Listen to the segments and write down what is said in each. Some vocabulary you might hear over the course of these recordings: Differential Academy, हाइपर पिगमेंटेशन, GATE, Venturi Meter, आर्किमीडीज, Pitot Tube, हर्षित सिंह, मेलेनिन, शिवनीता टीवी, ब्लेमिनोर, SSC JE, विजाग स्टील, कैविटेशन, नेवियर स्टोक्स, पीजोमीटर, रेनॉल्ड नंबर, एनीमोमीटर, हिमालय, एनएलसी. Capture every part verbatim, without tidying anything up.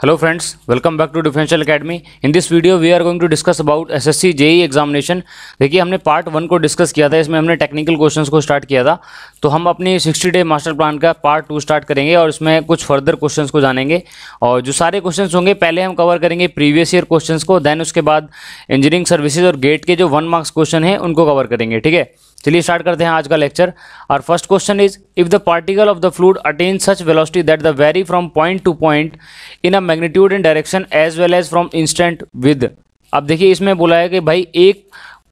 Hello friends, welcome back to Differential Academy. In this video we are going to discuss about S S C J E examination. देखिए हमने part one को discuss किया था, इसमें हमने technical questions को start किया था. तो हम अपनी सिक्सटी डे मास्टर प्लान का पार्ट टू स्टार्ट करेंगे और इसमें कुछ फर्दर क्वेश्चंस को जानेंगे. और जो सारे क्वेश्चंस होंगे पहले हम कवर करेंगे प्रीवियस ईयर क्वेश्चंस को, देन उसके बाद इंजीनियरिंग सर्विसेज और गेट के जो वन मार्क्स क्वेश्चन हैं उनको कवर करेंगे. ठीक है, चलिए स्टार्ट करते हैं आज का लेक्चर. और first question is, if the particle of the fluid attain such velocity that the vary from point to point in a magnitude and direction as well as from instant with. अब देखिए इसमें बोला है कि भाई एक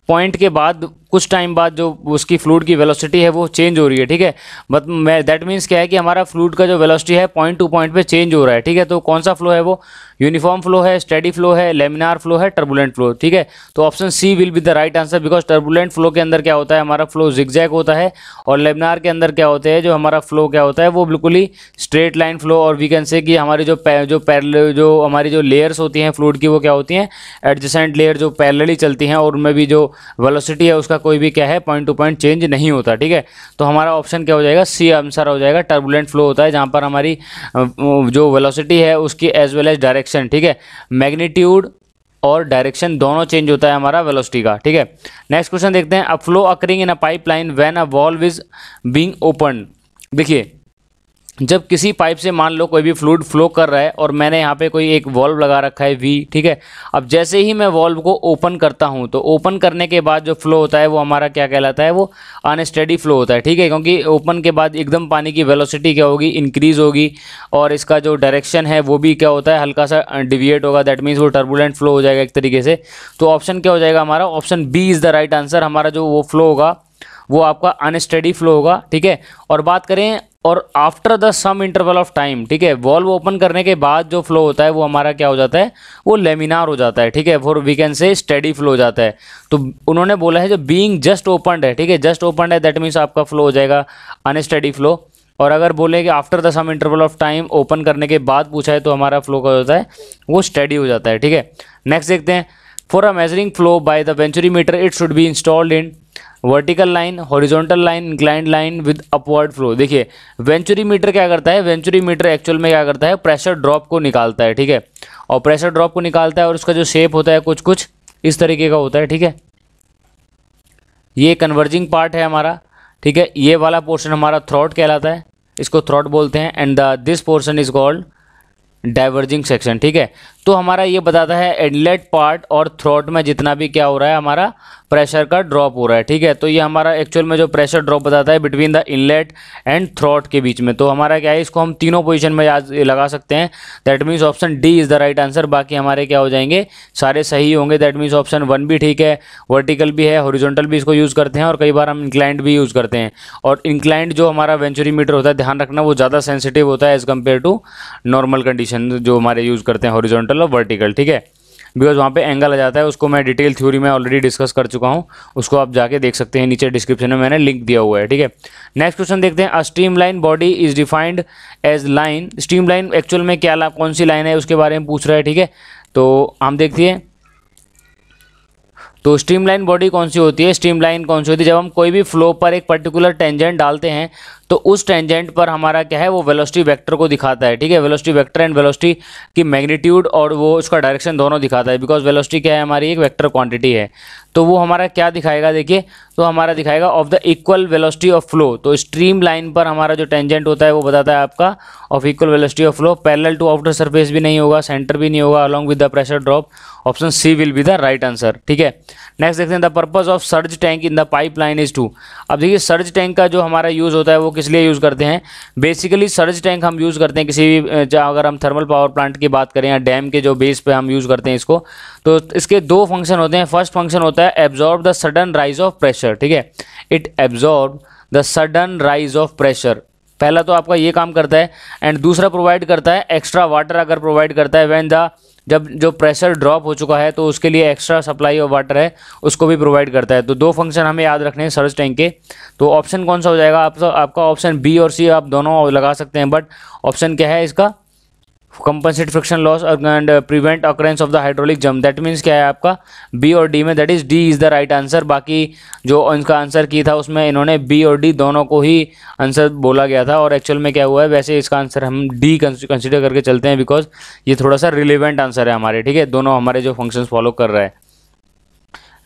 point के बाद कुछ टाइम बाद जो उसकी फ्लूइड की वेलोसिटी है वो चेंज हो रही है. ठीक है, बट दैट मीन्स क्या है कि हमारा फ्लूइड का जो वेलोसिटी है पॉइंट टू पॉइंट पे चेंज हो रहा है. ठीक है, तो कौन सा फ्लो है वो? यूनिफॉर्म फ्लो है, स्टेडी फ्लो है, लेमिनार फ्लो है, टर्बुलेंट फ्लो. ठीक है, तो option C will be the right answer, because turbulent flow के अंदर क्या होता है हमारा फ्लो जिगजैग होता है और लेमिनार के अंदर क्या होते हैं जो हमारा फ्लो क्या होता है वो बिल्कुल ही स्ट्रेट लाइन फ्लो. और वी कैन से कि हमारी जो जो पैरेलल जो हमारी जो लेयर्स होती हैं फ्लूइड की वो क्या होती हैं एडजेसेंट लेयर जो पैरेलली चलती हैं और उनमें भी जो वेलोसिटी है उसका कोई भी क्या है पॉइंट टू पॉइंट चेंज नहीं होता. ठीक है, तो हमारा ऑप्शन क्या हो जाएगा? सी आंसर हो जाएगा. टर्बुलेंट फ्लो होता है जहाँ पर हमारी जो वेलोसिटी है उसकी एज वेल एज डायरेक्शन. ठीक है, मैग्नीट्यूड और डायरेक्शन दोनों चेंज होता है हमारा वेलोसिटी का. ठीक है, नेक्स्ट क्वेश्चन देखते हैं. A flow occurring in a pipeline when a valve is being open. देखिए जब किसी पाइप से मान लो कोई भी फ्लूइड फ्लो कर रहा है और मैंने यहाँ पे कोई एक वॉल्व लगा रखा है वी. ठीक है, अब जैसे ही मैं वॉल्व को ओपन करता हूँ तो ओपन करने के बाद जो फ्लो होता है वो हमारा क्या कहलाता है? वो अनस्टेडी फ्लो होता है. ठीक है, क्योंकि ओपन के बाद एकदम पानी की वेलोसिटी क्या होगी? इंक्रीज़ होगी और इसका जो डायरेक्शन है वो भी क्या होता है हल्का सा डिविएट होगा. दैट मीन्स वो टर्बुलेंट फ्लो हो जाएगा एक तरीके से. तो ऑप्शन क्या हो जाएगा हमारा? Option B is the right answer. हमारा जो वो फ्लो होगा वो आपका अनस्टेडी फ्लो होगा. ठीक है, और बात करें और after the some interval of time. ठीक है, वॉल्व ओपन करने के बाद जो फ्लो होता है वो हमारा क्या हो जाता है? वो लेमिनार हो जाता है. ठीक है, for we can say steady flow हो जाता है. तो उन्होंने बोला है जो बीइंग जस्ट ओपनड है. ठीक है, जस्ट ओपनड है दैट मीन्स आपका फ्लो हो जाएगा अनस्टेडी फ्लो. और अगर बोले कि after the some interval of time open करने के बाद पूछा है तो हमारा फ्लो क्या होता है? वो स्टेडी हो जाता है. ठीक है, नेक्स्ट देखते हैं. For a measuring flow by the venturi meter it should be installed in vertical line, horizontal line, inclined line with upward flow. देखिए वेंचुरी मीटर क्या करता है? वेंचुरी मीटर एक्चुअल में क्या करता है? प्रेशर ड्रॉप को निकालता है. ठीक है, और प्रेशर ड्रॉप को निकालता है और उसका जो शेप होता है कुछ कुछ इस तरीके का होता है. ठीक है, ये कन्वर्जिंग पार्ट है हमारा. ठीक है, ये वाला पोर्शन हमारा थ्रॉट कहलाता है, इसको थ्रॉट बोलते हैं. And the this portion is called diverging section. ठीक है, तो हमारा ये बताता है इनलेट पार्ट और थ्रोट में जितना भी क्या हो रहा है हमारा प्रेशर का ड्रॉप हो रहा है. ठीक है, तो ये हमारा एक्चुअल में जो प्रेशर ड्रॉप बताता है between the inlet and throat के बीच में. तो हमारा क्या है? इसको हम तीनों पोजीशन में आज लगा सकते हैं. That means option D is the right answer. बाकी हमारे क्या हो जाएंगे? सारे सही होंगे. दैट मीन्स ऑप्शन वन भी ठीक है, वर्टिकल भी है, हॉरिजॉन्टल भी इसको यूज़ करते हैं और कई बार हम इंक्लाइंड भी यूज़ करते हैं. और इंक्लाइंड जो हमारा वेंचुरी मीटर होता है ध्यान रखना वो ज़्यादा सेंसिटिव होता है as compare to normal condition जो हमारे यूज़ करते हैं हॉरिजॉन्टल वर्टिकल. ठीक है, बिकॉज वहाँ पे एंगल आ जाता है. उसको मैं डिटेल थ्योरी में ऑलरेडी डिस्कस कर चुका हूँ, उसको आप जाके देख सकते हैं, नीचे डिस्क्रिप्शन में मैंने लिंक दिया हुआ है. ठीक है, नेक्स्ट क्वेश्चन देखते हैं. A streamline body is defined as line. Streamline actual में क्या कौन सी लाइन है उसके बारे में पूछ रहा है. ठीक है, तो हम देखते हैं. तो स्ट्रीमलाइन बॉडी कौन सी होती है? स्ट्रीमलाइन कौन सी होती है? जब हम कोई भी फ्लो पर एक पर्टिकुलर टेंजेंट डालते हैं तो उस टेंजेंट पर हमारा क्या है? वो वेलोसिटी वेक्टर को दिखाता है. ठीक है, वेलोसिटी वेक्टर एंड वेलोसिटी की मैग्नीट्यूड और वो उसका डायरेक्शन दोनों दिखाता है. बिकॉज वेलोसिटी क्या है? हमारी एक वेक्टर क्वांटिटी है. तो वो हमारा क्या दिखाएगा? देखिए, तो हमारा दिखाएगा of the equal velocity of flow. तो स्ट्रीम लाइन पर हमारा जो टेंजेंट होता है वो बताता है आपका of equal velocity of flow. Parallel to outer surface भी नहीं होगा, सेंटर भी नहीं होगा, along with the pressure drop. Option C will be the right answer. ठीक है, नेक्स्ट देखते हैं. The purpose of surge tank in the pipe line is to. अब देखिए सर्ज टैंक का जो हमारा यूज़ होता है वो किस लिए यूज़ करते हैं? बेसिकली सर्ज टैंक हम यूज़ करते हैं किसी भी, अगर हम थर्मल पावर प्लांट की बात करें या डैम के जो बेस पे हम यूज़ करते हैं इसको, तो इसके दो फंक्शन होते हैं. फर्स्ट फंक्शन होता है absorb the sudden rise of pressure. ठीक है, it absorb the sudden rise of pressure. पहला तो आपका ये काम करता है. एंड दूसरा प्रोवाइड करता है एक्स्ट्रा वाटर. अगर प्रोवाइड करता है व्हेन द जब जो प्रेशर ड्रॉप हो चुका है तो उसके लिए एक्स्ट्रा सप्लाई ऑफ वाटर है उसको भी प्रोवाइड करता है. तो दो फंक्शन हमें याद रखने हैं सर्ज टैंक के. तो ऑप्शन कौन सा हो जाएगा आपका? आपका ऑप्शन बी और सी आप दोनों लगा सकते हैं, बट ऑप्शन क्या है इसका? Compensate friction loss and prevent occurrence of the hydraulic jump. That means क्या है आपका बी और डी में, that is D is the right answer. बाकी जो इनका आंसर की था उसमें इन्होंने बी और डी दोनों को ही आंसर बोला गया था, और एक्चुअल में क्या हुआ है वैसे इसका आंसर हम डी कंसिडर करके चलते हैं, बिकॉज ये थोड़ा सा रिलेवेंट आंसर है हमारे। ठीक है, दोनों हमारे जो फंक्शंस फॉलो कर रहा है।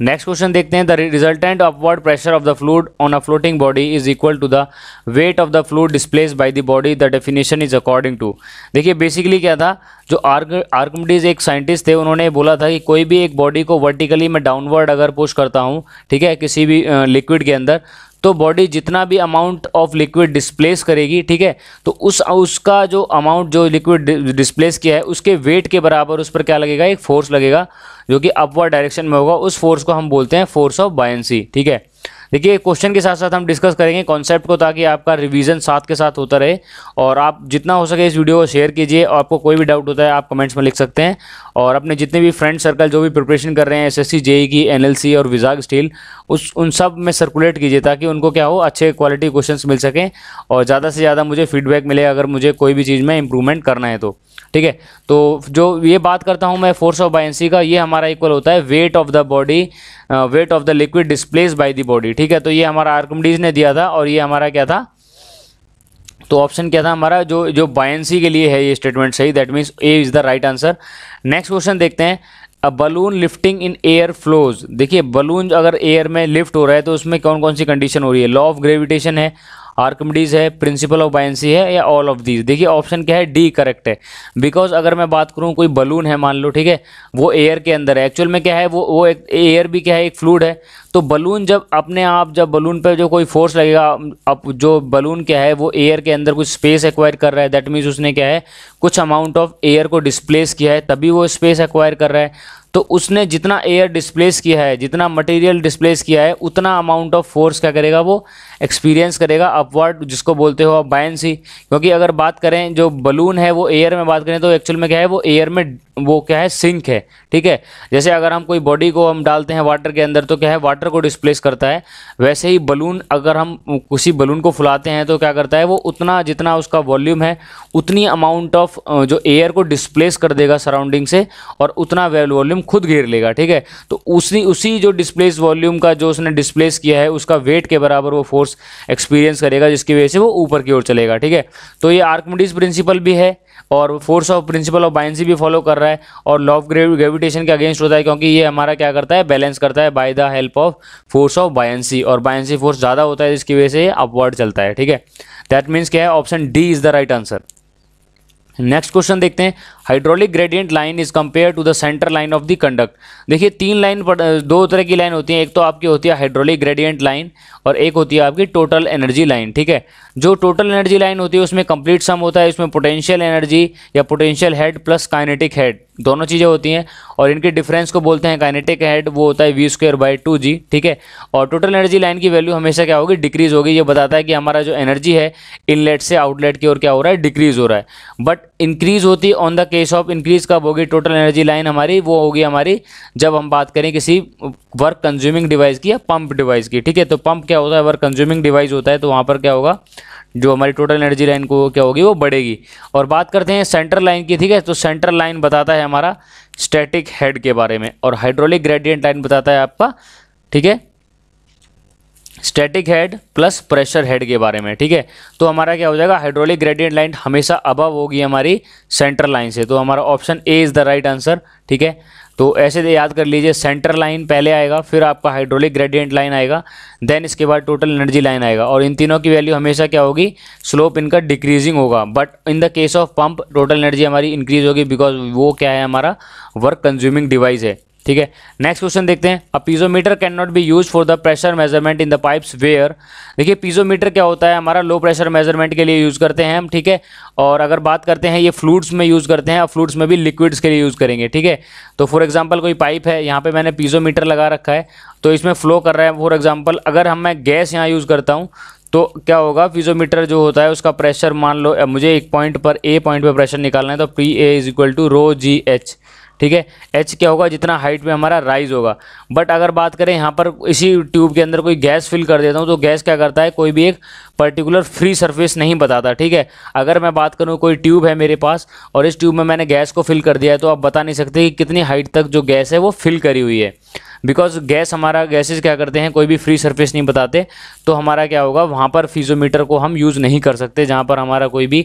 नेक्स्ट क्वेश्चन देखते हैं। The resultant upward pressure of the fluid on a floating body is equal to the weight of the fluid displaced by the body. The definition is according to. देखिए basically क्या था, जो आर्किमीडीज एक scientist थे, उन्होंने बोला था कि कोई भी एक बॉडी को वर्टिकली मैं डाउनवर्ड अगर पुश करता हूँ, ठीक है, किसी भी लिक्विड के अंदर, तो बॉडी जितना भी अमाउंट ऑफ लिक्विड डिस्प्लेस करेगी, ठीक है, तो उस उसका जो अमाउंट जो लिक्विड डिस्प्लेस किया है उसके वेट के बराबर उस पर क्या लगेगा, एक फोर्स लगेगा जो कि अपवर्ड डायरेक्शन में होगा। उस फोर्स को हम बोलते हैं फोर्स ऑफ बायेंसी। ठीक है, देखिए क्वेश्चन के साथ साथ हम डिस्कस करेंगे कॉन्सेप्ट को, ताकि आपका रिवीजन साथ के साथ होता रहे। और आप जितना हो सके इस वीडियो को शेयर कीजिए, और आपको कोई भी डाउट होता है आप कमेंट्स में लिख सकते हैं। और अपने जितने भी फ्रेंड सर्कल जो भी प्रिपरेशन कर रहे हैं एसएससी जेई की, एनएलसी और विजाग स्टील, उस उन सब में सर्कुलेट कीजिए, ताकि उनको क्या हो, अच्छे क्वालिटी क्वेश्चन मिल सकें और ज़्यादा से ज़्यादा मुझे फीडबैक मिले अगर मुझे कोई भी चीज़ में इंप्रूवमेंट करना है तो। ठीक है, तो जो ये बात करता हूँ मैं फोर्स ऑफ बायेंसी का, ये हमारा इक्वल होता है weight of the body, weight of the liquid displace by the body. ठीक है, तो ये हमारा आर्किमीडीज ने दिया था, और ये हमारा क्या था, तो ऑप्शन क्या था हमारा, जो जो बायेंसी के लिए है ये स्टेटमेंट सही। That means A is the right answer. Next question देखते हैं। A balloon lifting in air flows. देखिए बलून अगर एयर में लिफ्ट हो रहा है तो उसमें कौन कौन सी कंडीशन हो रही है, लॉ ऑफ ग्रेविटेशन है, आर्किमीडीज है, प्रिंसिपल ऑफ बायेंसी है, या ऑल ऑफ दीज। देखिए ऑप्शन क्या है, डी करेक्ट है। बिकॉज अगर मैं बात करूँ कोई बलून है मान लो, ठीक है, वो एयर के अंदर है, एक्चुअल में क्या है वो वो एक एयर भी क्या है एक फ्लूइड है, तो बलून जब अपने आप जब बलून पे जो कोई फोर्स लगेगा, अब जो बलून क्या है वो एयर के अंदर कुछ स्पेस एक्वायर कर रहा है, दैट मीन्स उसने क्या है कुछ अमाउंट ऑफ एयर को डिस्प्लेस किया है तभी वो स्पेस एक्वायर कर रहा है। तो उसने जितना एयर डिस्प्लेस किया है, जितना मटेरियल डिस्प्लेस किया है, उतना अमाउंट ऑफ फोर्स क्या करेगा वो एक्सपीरियंस करेगा अपवर्ड, जिसको बोलते हो आप बायेंसी। क्योंकि अगर बात करें जो बलून है वो एयर में बात करें तो एक्चुअल में क्या है वो एयर में वो क्या है सिंक है। ठीक है, जैसे अगर हम कोई बॉडी को हम डालते हैं वाटर के अंदर तो क्या है वाटर को डिस्प्लेस करता है, वैसे ही बलून अगर हम किसी बलून को फुलाते हैं तो क्या करता है वो उतना जितना उसका वॉल्यूम है उतनी अमाउंट ऑफ जो एयर को डिस्प्लेस कर देगा सराउंडिंग से, और उतना वॉल्यूम खुद घेर लेगा। ठीक है, तो उसी उसी जो डिस्प्लेस वॉल्यूम का जो उसने डिस्प्लेस किया है उसका वेट के बराबर वो फोर्स एक्सपीरियंस करेगा, जिसकी वजह से वो ऊपर की ओर चलेगा। ठीक है, तो ये आर्किमीडीज प्रिंसिपल भी है और force of principle of buoyancy भी फॉलो कर रहा है, और लॉ ऑफ ग्रेविटेशन के अगेंस्ट होता है, क्योंकि ये हमारा क्या करता है बैलेंस करता है by the help of force of buoyancy, और बायेंसी फोर्स ज़्यादा होता है जिसकी वजह से ये अपवर्ड चलता है। ठीक है, दैट मीन्स क्या है option D is the right answer. Next question देखते हैं। Hydraulic gradient line is compare to the centre line of the conduct. देखिए तीन लाइन, दो तरह की लाइन होती है, एक तो आपकी होती है हाइड्रोलिक ग्रेडियंट लाइन और एक होती है आपकी टोटल एनर्जी लाइन। ठीक है, जो टोटल एनर्जी लाइन होती है उसमें कंप्लीट सम होता है, इसमें पोटेंशियल एनर्जी या potential head plus kinetic head दोनों चीज़ें होती हैं, और इनके डिफरेंस को बोलते हैं काइनेटिक हेड, वो होता है V square by two G. ठीक है, और टोटल एनर्जी लाइन की वैल्यू हमेशा क्या होगी, डिक्रीज होगी। ये बताता है कि हमारा जो एनर्जी है इनलेट से आउटलेट की ओर क्या हो रहा है, डिक्रीज हो रहा है। बट इंक्रीज होती है on the case of, increase कब होगी टोटल एनर्जी लाइन हमारी, वो होगी हमारी जब हम बात करें किसी वर्क कंज्यूमिंग डिवाइस की या पंप डिवाइस की। ठीक है, तो पंप क्या होता है, वर्क कंज्यूमिंग डिवाइस होता है, तो वहाँ पर क्या होगा जो हमारी टोटल एनर्जी लाइन को क्या होगी वो बढ़ेगी। और बात करते हैं सेंटर लाइन की। ठीक है, तो सेंटर लाइन बताता है हमारा स्टैटिक हेड के बारे में, और हाइड्रोलिक ग्रेडियंट लाइन बताता है आपका, ठीक है, static head plus pressure head के बारे में। ठीक है, तो हमारा क्या हो जाएगा, हाइड्रोलिक ग्रेडियंट लाइन हमेशा अबव होगी हमारी सेंटर लाइन से, तो हमारा option A is the right answer. ठीक है, तो ऐसे याद कर लीजिए, सेंटर लाइन पहले आएगा, फिर आपका हाइड्रोलिक ग्रेडियंट लाइन आएगा, देन इसके बाद टोटल एनर्जी लाइन आएगा, और इन तीनों की वैल्यू हमेशा क्या होगी, स्लोप इनका डिक्रीजिंग होगा। But in the case of pump total energy हमारी इंक्रीज होगी, बिकॉज वो क्या है हमारा वर्क कंज्यूमिंग डिवाइस है। ठीक है, नेक्स्ट क्वेश्चन देखते हैं। A पीजोमीटर can not be use for the pressure measurement in the pipes where. देखिए पीजोमीटर क्या होता है हमारा लो प्रेशर मेजरमेंट के लिए यूज़ करते हैं हम। ठीक है, और अगर बात करते हैं ये फ्लूइड्स में यूज़ करते हैं, और फ्लूइड्स में भी लिक्विड्स के लिए यूज़ करेंगे। ठीक है, तो फॉर एग्जाम्पल कोई पाइप है, यहाँ पर मैंने पीजोमीटर लगा रखा है, तो इसमें फ्लो कर रहा है। फॉर एग्जाम्पल अगर हम मैं गैस यहाँ यूज़ करता हूँ तो क्या होगा, पीजोमीटर जो होता है उसका प्रेशर, मान लो मुझे एक पॉइंट पर ए पॉइंट पर प्रेशर निकालना है, तो P A is equal to rho G H. ठीक है, एच क्या होगा, जितना हाइट में हमारा राइज होगा। बट अगर बात करें यहाँ पर इसी ट्यूब के अंदर कोई गैस फिल कर देता हूँ तो गैस क्या करता है, कोई भी एक पर्टिकुलर फ्री सरफेस नहीं बताता। ठीक है, अगर मैं बात करूँ कोई ट्यूब है मेरे पास और इस ट्यूब में मैंने गैस को फिल कर दिया है तो आप बता नहीं सकते कि कितनी हाइट तक जो गैस है वो फिल करी हुई है, बिकॉज गैस हमारा गैसेस क्या करते हैं, कोई भी फ्री सरफेस नहीं बताते। तो हमारा क्या होगा, वहाँ पर फीजोमीटर को हम यूज़ नहीं कर सकते जहाँ पर हमारा कोई भी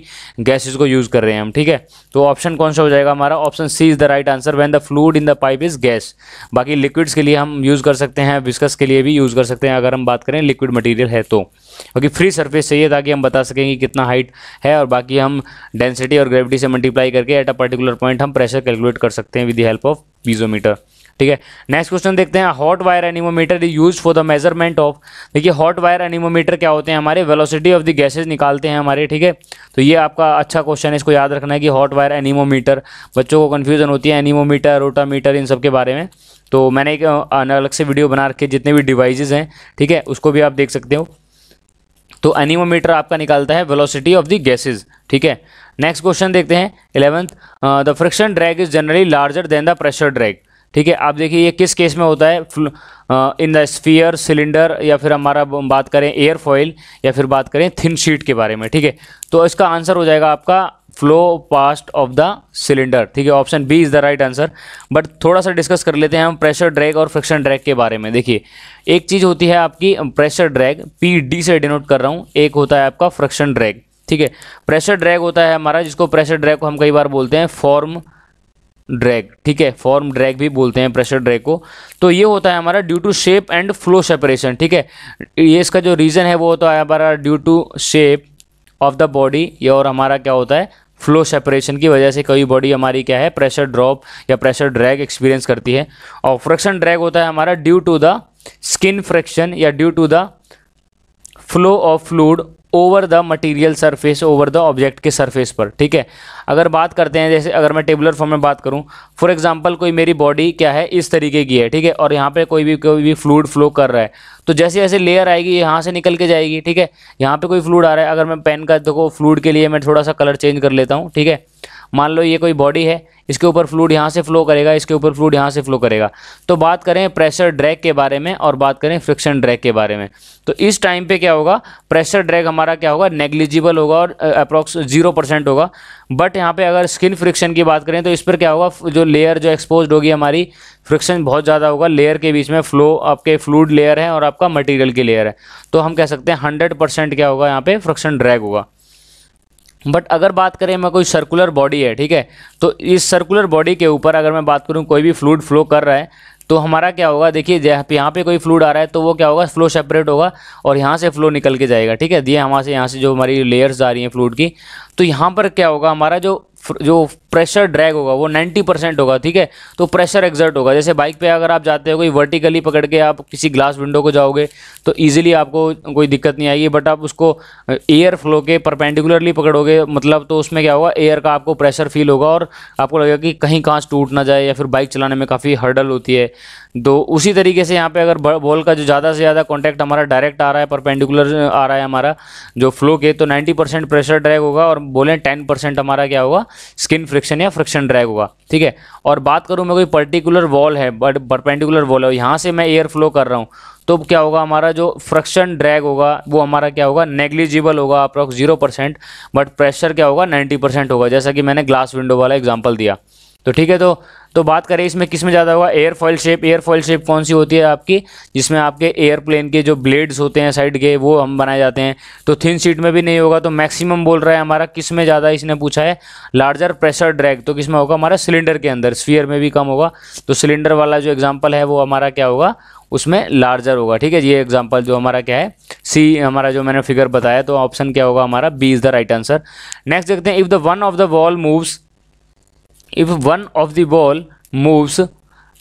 गैसेस को यूज़ कर रहे हैं हम। ठीक है, तो ऑप्शन कौन सा हो जाएगा हमारा, option C is the right answer when the fluid in the pipe is gas. बाकी लिक्विड्स के लिए हम यूज़ कर सकते हैं, विस्कस के लिए भी यूज़ कर सकते हैं अगर हम बात करें लिक्विड मटीरियल है तो, क्योंकि फ्री सर्फेस चाहिए ताकि हम बता सकें कि कितना हाइट है, और बाकी हम डेंसिटी और ग्रेविटी से मल्टीप्लाई करके एट अ पर्टिकुलर पॉइंट हम प्रेशर कैलकुलेट कर सकते हैं with the help of पीजोमीटर। ठीक है, नेक्स्ट क्वेश्चन देखते हैं, hot wire एनीमोमीटर is use for the measurement of. देखिए हॉट वायर एनीमोमीटर क्या होते हैं हमारे, वेलोसिटी ऑफ द गैसेस निकालते हैं हमारे। ठीक है, तो ये आपका अच्छा क्वेश्चन है, इसको याद रखना है कि हॉट वायर एनीमोमीटर, बच्चों को कन्फ्यूजन होती है एनीमोमीटर, रोटामीटर, इन सब के बारे में। तो मैंने एक अलग से वीडियो बना रखी है जितने भी डिवाइसेज हैं, ठीक है, उसको भी आप देख सकते हो। तो एनीमोमीटर आपका निकालता है वेलोसिटी ऑफ द गैसेज। ठीक है, नेक्स्ट क्वेश्चन देखते हैं eleventh, the friction drag is generally larger than the pressure drag. ठीक है, आप देखिए ये किस केस में होता है, इन द स्फीयर, सिलेंडर, या फिर हमारा बात करें एयरफॉयल, या फिर बात करें थिन शीट के बारे में। ठीक है, तो इसका आंसर हो जाएगा आपका flow past of the cylinder. ठीक है, option B is the right answer. But थोड़ा सा डिस्कस कर लेते हैं हम प्रेशर ड्रैग और फ्रिक्शन ड्रैग के बारे में। देखिए एक चीज़ होती है आपकी प्रेशर ड्रैग, पी डी से डिनोट कर रहा हूँ, एक होता है आपका फ्रिक्शन ड्रैग। ठीक है, प्रेशर ड्रैग होता है हमारा, जिसको प्रेशर ड्रैग को हम कई बार बोलते हैं फॉर्म ड्रैग। ठीक है, फॉर्म ड्रैग भी बोलते हैं प्रेशर ड्रैग को। तो ये होता है हमारा due to shape and flow separation. ठीक है, ये इसका जो रीज़न है वो होता है हमारा due to shape of the body, ये और हमारा क्या होता है फ्लो सेपरेशन की वजह से कोई बॉडी हमारी क्या है प्रेशर ड्रॉप या प्रेशर ड्रैग एक्सपीरियंस करती है। और फ्रिक्शन ड्रैग होता है हमारा due to the skin friction या due to the flow of fluid over the material surface, over the object के सरफेस पर। ठीक है, अगर बात करते हैं जैसे अगर मैं टेबुलर फॉर्म में बात करूं, फॉर एग्जांपल कोई मेरी बॉडी क्या है इस तरीके की है, ठीक है, और यहाँ पे कोई भी कोई भी फ्लूइड फ्लो कर रहा है, तो जैसे जैसे लेयर आएगी यहाँ से निकल के जाएगी। ठीक है, यहाँ पे कोई फ्लूइड आ रहा है, अगर मैं पेन का देखो फ्लूइड के लिए मैं थोड़ा सा कलर चेंज कर लेता हूँ। ठीक है, मान लो ये कोई बॉडी है, इसके ऊपर फ्लूइड यहाँ से फ्लो करेगा, इसके ऊपर फ्लूइड यहाँ से फ्लो करेगा। तो बात करें प्रेशर ड्रैग के बारे में और बात करें फ्रिक्शन ड्रैग के बारे में, तो इस टाइम पे क्या होगा, प्रेशर ड्रैग हमारा क्या होगा नेग्लिजिबल होगा और अप्रॉक्स जीरो परसेंट होगा। बट यहाँ पे अगर स्किन फ्रिक्शन की बात करें तो इस पर क्या होगा, जो लेयर जो एक्सपोज होगी हमारी फ्रिक्शन बहुत ज़्यादा होगा, लेयर के बीच में फ्लो आपके फ्लूइड लेयर है और आपका मटीरियल की लेयर है, तो हम कह सकते हैं हंड्रेड परसेंट क्या होगा यहाँ पे फ्रिक्शन ड्रैग होगा। बट अगर बात करें मैं कोई सर्कुलर बॉडी है, ठीक है, तो इस सर्कुलर बॉडी के ऊपर अगर मैं बात करूं कोई भी फ्लूइड फ्लो कर रहा है तो हमारा क्या होगा, देखिए जहाँ पे यहाँ पे कोई फ्लूइड आ रहा है तो वो क्या होगा फ्लो सेपरेट होगा और यहाँ से फ्लो निकल के जाएगा। ठीक है, ये यहाँ से यहाँ से जो हमारी लेयर्स आ रही हैं फ्लूइड की, तो यहाँ पर क्या होगा हमारा जो जो प्रेशर ड्रैग होगा वो नब्बे परसेंट होगा। ठीक है, तो प्रेशर एक्सर्ट होगा। जैसे बाइक पे अगर आप जाते हो कोई वर्टिकली पकड़ के आप किसी ग्लास विंडो को जाओगे तो इजीली आपको कोई दिक्कत नहीं आएगी, बट आप उसको एयर फ्लो के परपेंडिकुलरली पकड़ोगे मतलब, तो उसमें क्या होगा एयर का आपको प्रेशर फील होगा और आपको लगेगा कि कहीं कांच टूट ना जाए या फिर बाइक चलाने में काफ़ी हर्डल होती है। तो उसी तरीके से यहाँ पे अगर बॉल का जो ज़्यादा से ज़्यादा कॉन्टैक्ट हमारा डायरेक्ट आ रहा है, परपेंडिकुलर आ रहा है हमारा जो फ्लो के, तो नब्बे परसेंट प्रेशर ड्रैग होगा और बोलें दस परसेंट हमारा क्या होगा स्किन फ्रिक्शन या फ्रिक्शन ड्रैग होगा। ठीक है, और बात करूँ मैं कोई पर्टिकुलर वॉल है, बट परपेंडिकुलर वॉल है, यहाँ से मैं एयर फ्लो कर रहा हूँ तो क्या होगा हमारा जो फ्रिक्शन ड्रैग होगा वो हमारा क्या होगा नेग्लिजिबल होगा approx zero percent, but pressure क्या होगा नब्बे परसेंट होगा, जैसा कि मैंने ग्लास विंडो वाला एग्जाम्पल दिया। तो ठीक है, तो तो बात करें इसमें किस में ज़्यादा होगा, एयरफॉयल शेप। एयरफॉयल शेप कौन सी होती है आपकी, जिसमें आपके एयरप्लेन के जो ब्लेड्स होते हैं साइड के वो हम बनाए जाते हैं। तो थिन शीट में भी नहीं होगा, तो मैक्सिमम बोल रहा है हमारा किस में ज़्यादा, इसने पूछा है लार्जर प्रेशर ड्रैग, तो किस में होगा हमारा सिलेंडर के अंदर, स्फीयर में भी कम होगा। तो सिलेंडर वाला जो एग्जाम्पल है वो हमारा क्या होगा उसमें लार्जर होगा। ठीक है, ये एग्जाम्पल जो हमारा क्या है सी हमारा जो मैंने फिगर बताया, तो ऑप्शन क्या होगा हमारा B is the right answer. Next देखते हैं, if the one of the wall moves If one of the ball moves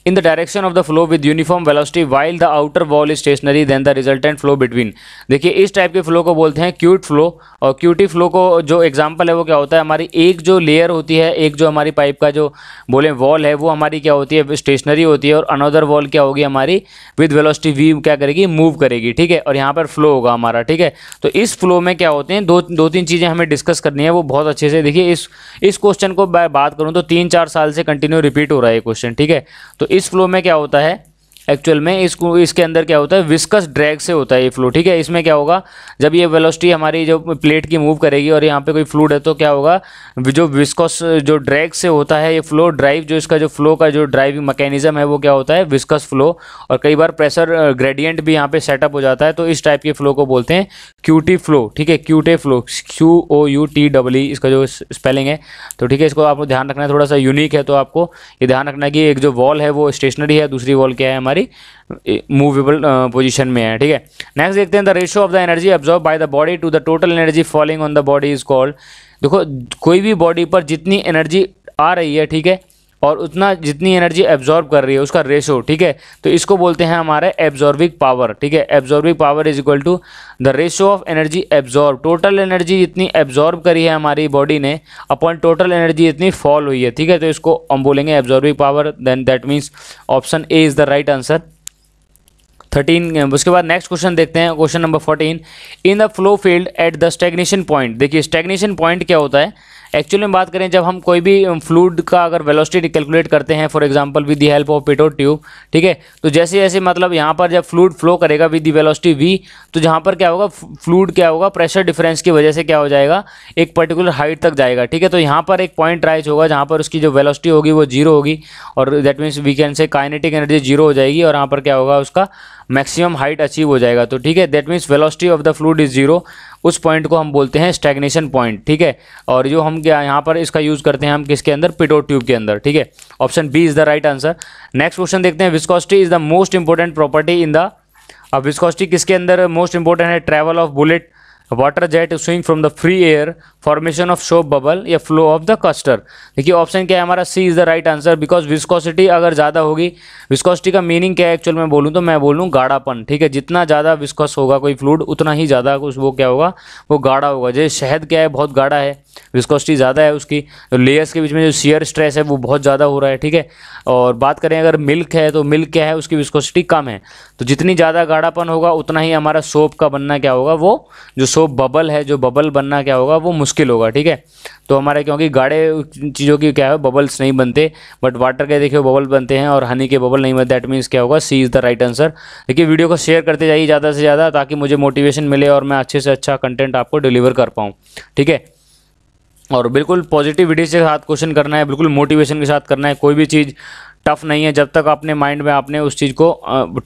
in the direction of the flow with uniform velocity while the outer wall is stationary then the resultant flow between। देखिए इस type के flow को बोलते हैं Couette flow. और Couette flow को जो example है वो क्या होता है, हमारी एक जो लेयर होती है, एक जो हमारी पाइप का जो बोले वॉल है वो हमारी क्या होती है स्टेशनरी होती है, और अनदर वॉल क्या होगी हमारी विद वेलोसिटी वी क्या करेगी मूव करेगी, ठीक है। और यहाँ पर फ्लो होगा हमारा, ठीक है। तो इस फ्लो में क्या होते हैं दो दो तीन चीज़ें हमें डिस्कस करनी है वो बहुत अच्छे से। देखिए इस इस क्वेश्चन को मैं बात करूँ तो तीन चार साल से कंटिन्यू रिपीट हो रहा है ये क्वेश्चन, ठीक है। तो इस फ्लो में क्या होता है एक्चुअल में इसको इसके अंदर क्या होता है विस्कस ड्रैग से होता है ये फ्लो, ठीक है। इसमें क्या होगा जब ये वेलोसिटी हमारी जो प्लेट की मूव करेगी और यहाँ पे कोई फ्लूइड है तो क्या होगा जो विस्कस जो ड्रैग से होता है ये फ्लो ड्राइव, जो इसका जो फ्लो का जो ड्राइविंग मैकेनिज्म है वो क्या होता है विस्कस फ्लो। और कई बार प्रेशर ग्रेडियंट भी यहाँ पे सेटअप हो जाता है। तो इस टाइप के फ्लो को बोलते हैं क्यूटी फ्लो, ठीक है। Couette flow Q O U T W इसका जो स्पेलिंग है, तो ठीक है इसको आपको ध्यान रखना है, थोड़ा सा यूनिक है तो आपको ये ध्यान रखना है कि एक जो वॉल है वो स्टेशनरी है, दूसरी वॉल क्या है हमारी मूवेबल पोजीशन में है, ठीक है। नेक्स्ट देखते हैं the ratio of the energy absorb by the body to the total energy falling on the body is called. देखो कोई भी बॉडी पर जितनी एनर्जी आ रही है, ठीक है, और उतना जितनी एनर्जी एब्जॉर्ब कर रही है उसका रेशो, ठीक है, तो इसको बोलते हैं हमारे एब्जॉर्बिंग पावर, ठीक है। Absorbing power is equal to the ratio of energy absorb, total energy जितनी एब्जॉर्ब करी है हमारी बॉडी ने अपॉन टोटल एनर्जी जितनी फॉल हुई है, ठीक है। तो इसको हम बोलेंगे absorbing power. Then that means option A is the right answer. Thirteen उसके बाद नेक्स्ट क्वेश्चन देखते हैं, question number fourteen. In the flow field at the stagnation point. देखिए स्टैग्नेशन पॉइंट क्या होता है एक्चुअली में बात करें, जब हम कोई भी फ्लूइड का अगर वेलोसिटी कैलकुलेट करते हैं for example with the help of pitot tube, ठीक है। तो जैसे जैसे मतलब यहाँ पर जब फ्लूइड फ्लो करेगा विद द वेलोसिटी वी, तो जहाँ पर क्या होगा फ्लूइड क्या होगा प्रेशर डिफरेंस की वजह से क्या हो जाएगा एक पर्टिकुलर हाइट तक जाएगा, ठीक है। तो यहाँ पर एक पॉइंट राइज होगा जहाँ पर उसकी जो वेलोसिटी होगी वो जीरो होगी, और that means we can say kinetic energy zero हो जाएगी, और यहाँ पर क्या होगा उसका मैक्सिमम हाइट अचीव हो जाएगा। तो ठीक है that means velocity of the fluid is zero, उस पॉइंट को हम बोलते हैं स्टैग्नेशन पॉइंट, ठीक है। और जो हम क्या यहाँ पर इसका यूज़ करते हैं हम किसके अंदर पिटोट ट्यूब के अंदर, ठीक है। Option B is the right answer. Next question देखते हैं viscosity is the most important property in the. अब विस्कोसिटी किसके अंदर मोस्ट इंपॉर्टेंट है, travel of bullet, water jet swing from the free air, formation of soap bubble या flow of the castor. देखिए option क्या है हमारा C is the right answer, because viscosity अगर ज़्यादा होगी, विस्कोसिटी का मीनिंग क्या है एक्चुअल में बोलूँ तो मैं बोलूँ गाढ़ापन, ठीक है। जितना ज़्यादा विस्कस होगा कोई फ्लूइड उतना ही ज़्यादा कुछ वो क्या होगा वो गाढ़ा होगा। जैसे शहद क्या है बहुत गाढ़ा है, विस्कोसिटी ज़्यादा है उसकी, तो लेयर्स के बीच में जो शियर स्ट्रेस है वो बहुत ज़्यादा हो रहा है, ठीक है। और बात करें अगर मिल्क है तो मिल्क क्या है उसकी विस्कोसिटी कम है, तो जितनी ज़्यादा गाढ़ापन होगा उतना ही हमारा सोप का बनना क्या होगा वो जो सोप बबल है जो बबल बनना क्या होगा वो मुश्किल होगा, ठीक है। तो हमारे क्योंकि गाढ़े चीज़ों की क्या है बबल्स नहीं बनते, बट वाटर के देखिए बबल बनते हैं और हनी के बबल नहीं बनते, दैट मीन्स क्या होगा C is the right answer. देखिए वीडियो को शेयर करते जाइए ज़्यादा से ज़्यादा ताकि मुझे मोटिवेशन मिले और मैं अच्छे से अच्छा कंटेंट आपको डिलीवर कर पाऊँ, ठीक है। और बिल्कुल पॉजिटिविटी के साथ क्वेश्चन करना है, बिल्कुल मोटिवेशन के साथ करना है, कोई भी चीज़ टफ़ नहीं है जब तक अपने माइंड में आपने उस चीज़ को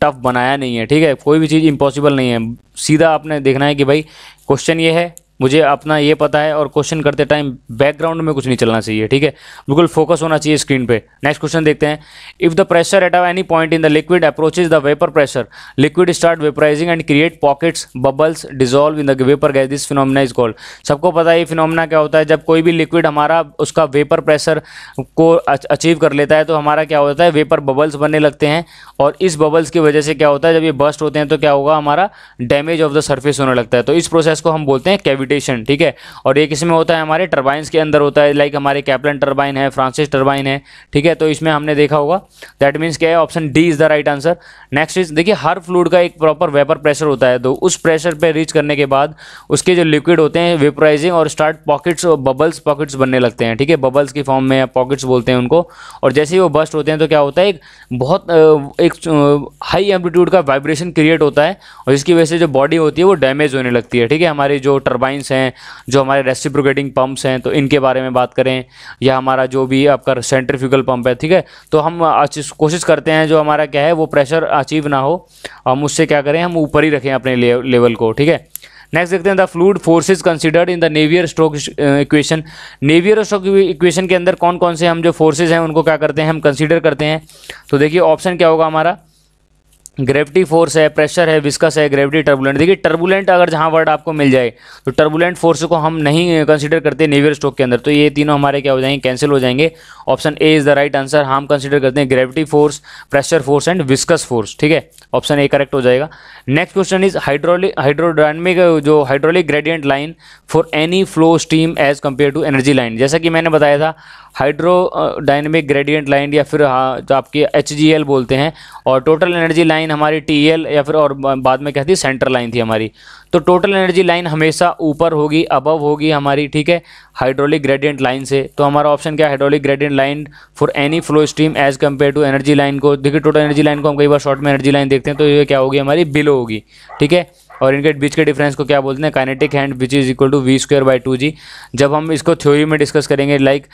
टफ़ बनाया नहीं है, ठीक है। कोई भी चीज़ इम्पॉसिबल नहीं है, सीधा आपने देखना है कि भाई क्वेश्चन ये है मुझे अपना ये पता है, और क्वेश्चन करते टाइम बैकग्राउंड में कुछ नहीं चलना चाहिए, ठीक है, बिल्कुल फोकस होना चाहिए स्क्रीन पे। नेक्स्ट क्वेश्चन देखते हैं। If the pressure at any point in the liquid approaches the vapour pressure, liquid start vaporising and create pockets bubbles dissolve in the vapour gas, this phenomena is called. सबको पता है ये phenomena क्या होता है, जब कोई भी लिक्विड हमारा उसका वेपर प्रेशर को अचीव कर लेता है तो हमारा क्या होता है वेपर बबल्स बनने लगते हैं, और इस बबल्स की वजह से क्या होता है जब ये बस्ट होते हैं तो क्या होगा हमारा डैमेज ऑफ द सर्फेस होने लगता है, तो इस प्रोसेस को हम बोलते हैं कैविटेशन, ठीक है। और ये किसमें होता है हमारे टर्बाइंस के अंदर होता है, लाइक हमारे कैप्लन टर्बाइन है, फ्रांसिस टर्बाइन है, ठीक है। तो इसमें हमने देखा होगा, दैट मीन्स क्या है option D is the right answer. Next is देखिए हर फ्लूइड का एक प्रॉपर वेपर प्रेशर होता है, तो उस प्रेशर पे रीच करने के बाद उसके जो लिक्विड होते हैं वेपराइजिंग और स्टार्ट पॉकेट्स और बबल्स पॉकेट्स बनने लगते हैं, ठीक है, बबल्स की फॉर्म में पॉकेट्स बोलते हैं उनको, और जैसे ही वो बस्ट होते हैं तो क्या होता है एक बहुत एक हाई एम्पलीट्यूड का वाइब्रेशन क्रिएट होता है, और इसकी वजह से जो बॉडी होती है वो डैमेज होने लगती है, ठीक है। हमारी जो टर्बाइंस हैं, जो हमारे रेसिप्रोकेटिंग पंप्स हैं, तो इनके बारे में बात करें, या हमारा जो भी आपका सेंट्रीफ्यूगल पंप है, ठीक है। तो हम कोशिश करते हैं जो हमारा क्या है वो प्रेशर अचीव ना हो, हम उससे क्या करें हम ऊपर ही रखें अपने ले, लेवल को, ठीक है। नेक्स्ट देखते हैं the fluid forces considered in the नेवियर स्टोक्स equation. नेवियर स्टोक्स equation के अंदर कौन कौन से हम जो फोर्सेज हैं उनको क्या करते हैं हम कंसिडर करते हैं, तो देखिए ऑप्शन क्या होगा हमारा ग्रेविटी फोर्स है, प्रेशर है, विस्कस है, ग्रेविटी टर्बुलेंट। देखिए टर्बुलेंट अगर जहाँ वर्ड आपको मिल जाए तो टर्बुलेंट फोर्स को हम नहीं कंसीडर करते नेवियर स्टोक्स के अंदर, तो ये तीनों हमारे क्या हो जाएंगे, कैंसिल हो जाएंगे। Option A is the right answer. हम कंसीडर करते हैं gravity force, pressure force and viscous force. ठीक है, ऑप्शन ए करेक्ट हो जाएगा। Next question is hydraulic hydrodynamic जो hydraulic gradient line for any flow steam as compare to energy line. जैसा कि मैंने बताया था हाइड्रोडायनेमिक ग्रेडियंट लाइन या फिर हाँ जो आपकी एच जी एल बोलते हैं, और टोटल एनर्जी लाइन हमारी टी एल या फिर और बाद में क्या थी, सेंटर लाइन थी हमारी। तो टोटल एनर्जी लाइन हमेशा ऊपर होगी, अबव होगी हमारी, ठीक है, हाइड्रोलिक ग्रेडियंट लाइन से। तो हमारा ऑप्शन क्या है, hydraulic gradient line for any flow stream as compare to energy line. को देखिए टोटल एनर्जी लाइन को हम कई बार शॉर्ट में एनर्जी लाइन देखते हैं, तो ये क्या होगी हमारी, बिलो होगी। ठीक है, और इनके बीच के डिफरेंस को क्या बोलते हैं, kinetic head which is equal to V square by two G. जब हम इसको थ्योरी में डिस्कस करेंगे लाइक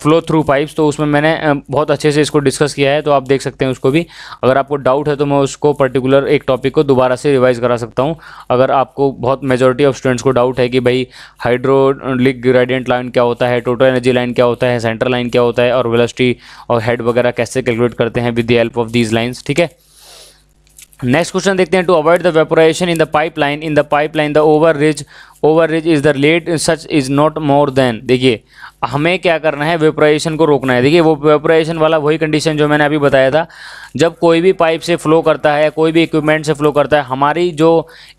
फ्लो थ्रू पाइप्स, तो उसमें मैंने बहुत अच्छे से इसको डिस्कस किया है, तो आप देख सकते हैं उसको भी। अगर आपको डाउट है तो मैं उसको पर्टिकुलर एक टॉपिक को दोबारा से रिवाइज करा सकता हूँ, अगर आपको बहुत मेजोरिटी ऑफ स्टूडेंट्स को डाउट है कि भाई हाइड्रोलिक ग्रेडियंट लाइन क्या होता है, टोटल एनर्जी लाइन क्या होता है, सेंटर लाइन क्या होता है, और वेलोसिटी और हेड वगैरह कैसे कैलकुलेट करते हैं with the help of these lines. ठीक है, नेक्स्ट क्वेश्चन देखते हैं। To avoid the vaporisation in the pipeline in the pipeline the over ridge over ridge is the late such is not more than. देखिए हमें क्या करना है, vaporisation को रोकना है। देखिए वो वेपोराइजेशन वाला वही कंडीशन जो मैंने अभी बताया था, जब कोई भी पाइप से फ्लो करता है, कोई भी इक्विपमेंट से फ्लो करता है, हमारी जो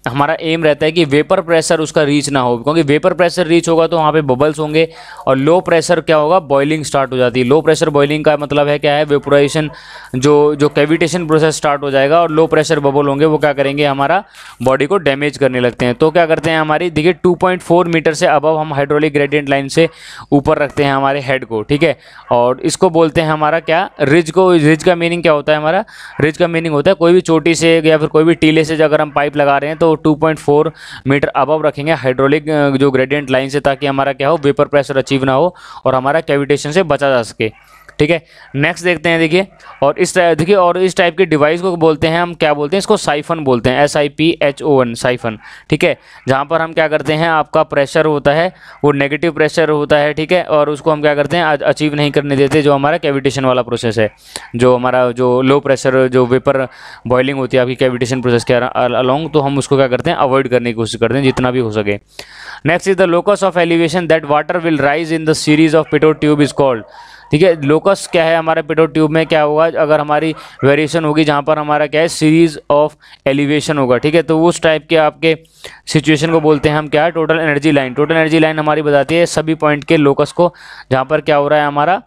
हमारा एम रहता है कि वेपर प्रेशर उसका रीच ना हो, क्योंकि वेपर प्रेशर रीच होगा तो वहाँ पे बबल्स होंगे, और लो प्रेशर क्या होगा, बॉइलिंग स्टार्ट हो जाती है। लो प्रेशर बॉइलिंग का मतलब है क्या है, वेपोराइजेशन जो जो कैविटेशन प्रोसेस स्टार्ट हो जाएगा, और लो प्रेशर बबल होंगे वो क्या करेंगे, हमारा बॉडी को डैमेज करने लगते हैं। तो क्या करते हैं हमारी, देखिए टू पॉइंट फोर मीटर से अबव हम हाइड्रोलिक ग्रेडियंट लाइन से ऊपर रखते हैं हमारे हेड को। ठीक है, और इसको बोलते हैं हमारा क्या, रिज को। रिज का मीनिंग क्या होता है हमारा, रिज का मीनिंग होता है कोई भी चोटी से या फिर कोई भी टीले से अगर हम पाइप लगा रहे हैं तो two point four metre above रखेंगे हाइड्रोलिक जो ग्रेडियंट लाइन से, ताकि हमारा क्या हो, वेपर प्रेशर अचीव ना हो और हमारा कैविटेशन से बचा जा सके। ठीक है, नेक्स्ट देखते हैं। देखिए और इस देखिए और इस टाइप के डिवाइस को बोलते हैं हम, क्या बोलते हैं इसको, साइफन बोलते हैं, S I P H O N, siphon. ठीक है, जहाँ पर हम क्या करते हैं, आपका प्रेशर होता है वो नेगेटिव प्रेशर होता है, ठीक है, और उसको हम क्या करते हैं, अचीव नहीं करने देते, जो हमारा कैविटेशन वाला प्रोसेस है, जो हमारा जो लो प्रेशर जो वेपर बॉइलिंग होती है आपकी कैविटेशन प्रोसेस के अलॉन्ग, तो हम उसको क्या करते हैं, अवॉइड करने की कोशिश करते हैं जितना भी हो सके। Next is the locus of elevation that water will rise in the series of pitot tube is called. ठीक है, लोकस क्या है हमारे पिटोट ट्यूब में, क्या होगा अगर हमारी वेरिएशन होगी जहाँ पर हमारा क्या है, सीरीज ऑफ एलिवेशन होगा। ठीक है, तो उस टाइप के आपके सिचुएशन को बोलते हैं हम क्या, total energy line. Total energy line हमारी बताती है सभी पॉइंट के लोकस को, जहाँ पर क्या हो रहा है हमारा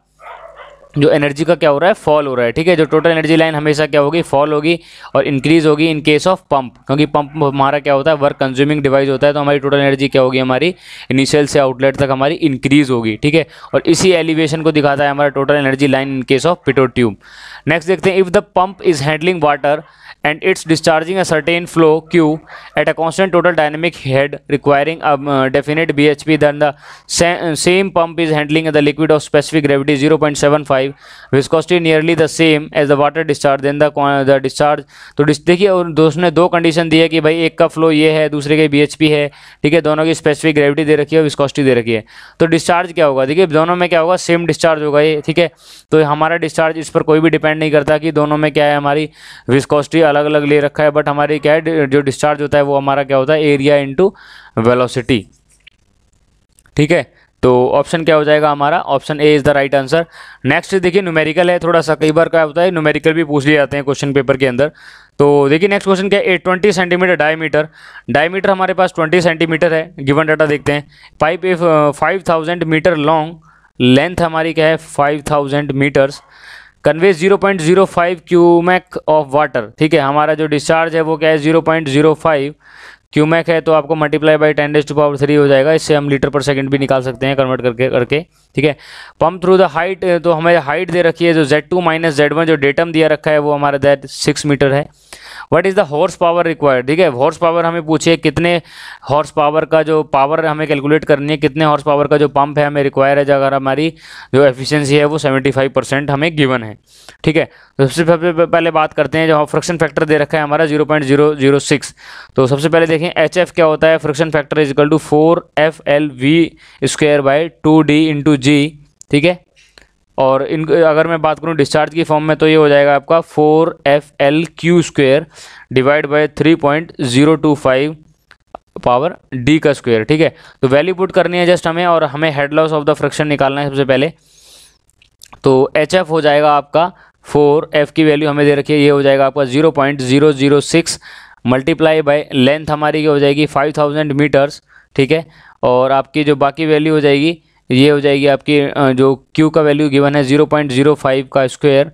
जो एनर्जी का क्या हो रहा है, फॉल हो रहा है। ठीक है, जो टोटल एनर्जी लाइन हमेशा क्या होगी, फॉल होगी और इंक्रीज होगी इन केस ऑफ पंप, क्योंकि पंप हमारा क्या होता है, वर्क कंज्यूमिंग डिवाइस होता है, तो हमारी टोटल एनर्जी क्या होगी, हमारी इनिशियल से आउटलेट तक हमारी इंक्रीज होगी। ठीक है, और इसी एलिवेशन को दिखाता है हमारा total energy line in case of pitot tube. Next देखते हैं, if the pump is handling water and it's discharging a certain flow Q at a constant total dynamic head requiring a uh, definite B H P, then the sa same pump is handling the liquid of specific gravity zero point seven five, viscosity nearly the same as the water discharge, then the uh, the discharge। तो देखिए और दोस्त ने दो condition दी है कि भाई एक का फ्लो ये है, दूसरे के B H P है, ठीक है, दोनों की स्पेसिफिक ग्रेविटी दे रखी है, विस्कॉसिटी दे रखी है, तो डिस्चार्ज क्या होगा, देखिए दोनों में क्या होगा, सेम डिस्चार्ज होगा ये। ठीक है, तो हमारा डिस्चार्ज इस पर कोई भी डिपेंड नहीं करता कि दोनों में क्या है, हमारी विस्कॉसिटी अलग अलग ले रखा है, बट हमारे क्या है, जो डिस्चार्ज होता है वो हमारा क्या होता है, एरिया इनटू वेलोसिटी। ठीक है, तो ऑप्शन क्या हो जाएगा हमारा, option A is the right answer. Next देखिए न्यूमेरिकल है, थोड़ा सा कई बार क्या होता है, न्यूमेरिकल भी पूछ लिए जाते हैं क्वेश्चन पेपर के अंदर। तो देखिए नेक्स्ट क्वेश्चन क्या है, ट्वेंटी सेंटीमीटर डायमीटर डायमीटर हमारे पास ट्वेंटी सेंटीमीटर है। गिवन डाटा देखते हैं, pipe if five thousand metre long, length हमारी क्या है five thousand metres, convey zero point zero five cumec of water. ठीक है, हमारा जो डिस्चार्ज है वो क्या है, zero point zero five cumec है, तो आपको multiply by ten days to power three हो जाएगा, इससे हम लीटर पर सेकंड भी निकाल सकते हैं कन्वर्ट करके करके ठीक है। पंप थ्रू द हाइट, तो हमें हाइट दे रखी है जो Z two minus Z one जो डेटम दिया रखा है वो हमारा दैट सिक्स मीटर है। What is the horse power required, ठीक है, हॉर्स पावर हमें पूछिए कितने हॉर्स पावर का जो पावर हमें कैलकुलेट करनी है, कितने हॉर्स पावर का जो पंप है हमें रिक्वायर है, अगर हमारी जो एफिशिएंसी है वो सेवेंटी फाइव परसेंट हमें गिवन है। ठीक है, तो सबसे पहले बात करते हैं, जो फ्रिक्शन फैक्टर दे रखा है हमारा zero point zero zero six, तो सबसे पहले देखें एच एफ क्या होता है, friction factor is equal to four F L V square by two D into G. ठीक है, और इन अगर मैं बात करूं डिस्चार्ज की फॉर्म में तो ये हो जाएगा आपका four F L Q square divide by three point zero two five power D का स्क्वायर। ठीक है, तो वैल्यू पुट करनी है जस्ट हमें, और हमें head loss of the fraction निकालना है सबसे पहले। तो एच एफ हो जाएगा आपका फोर एफ की वैल्यू हमें दे रखी है, ये हो जाएगा आपका zero point zero zero six multiply by length हमारी की हो जाएगी फाइव थाउजेंड मीटर्स। ठीक है, और आपकी जो बाकी वैल्यू हो जाएगी ये हो जाएगी आपकी जो क्यू का वैल्यू गिवन है जीरो पॉइंट जीरो फाइव का square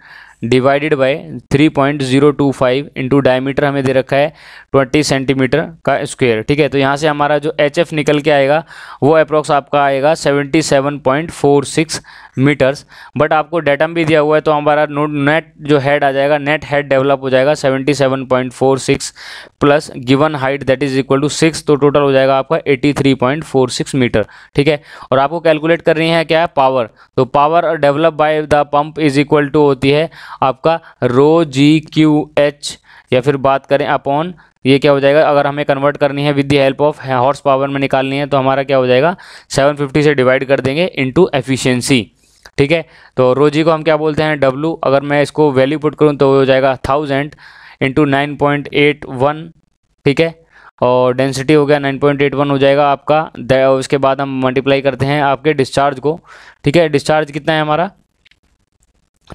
divided by three point zero two five into diameter हमें दे रखा है ट्वेंटी सेंटीमीटर का स्क्वायर। ठीक है, तो यहाँ से हमारा जो एच एफ निकल के आएगा वो अप्रॉक्स आपका आएगा seventy seven point four six metres. But आपको डेटम भी दिया हुआ है तो हमारा नोट नेट जो हेड आ जाएगा, नेट हेड डेवलप हो जाएगा seventy seven point four six plus given height that is equal to six, तो टोटल हो जाएगा आपका eighty three point four six metre. ठीक है, और आपको कैलकुलेट करनी है क्या पावर, तो power develop by the pump is equal to होती है आपका रो जी क्यू एच, या फिर बात करें अपॉन ये क्या हो जाएगा अगर हमें कन्वर्ट करनी है with the help of horse power में निकालनी है तो हमारा क्या हो जाएगा सेवन फिफ्टी से डिवाइड कर देंगे इनटू एफिशिएंसी। ठीक है, तो रो जी को हम क्या बोलते हैं डब्लू, अगर मैं इसको वैल्यू पुट करूं तो हो जाएगा thousand into nine point eight one. ठीक है, और डेंसिटी हो गया नाइन पॉइंट एट वन हो जाएगा आपका, उसके बाद हम मल्टीप्लाई करते हैं आपके डिस्चार्ज को। ठीक है, डिस्चार्ज कितना है हमारा,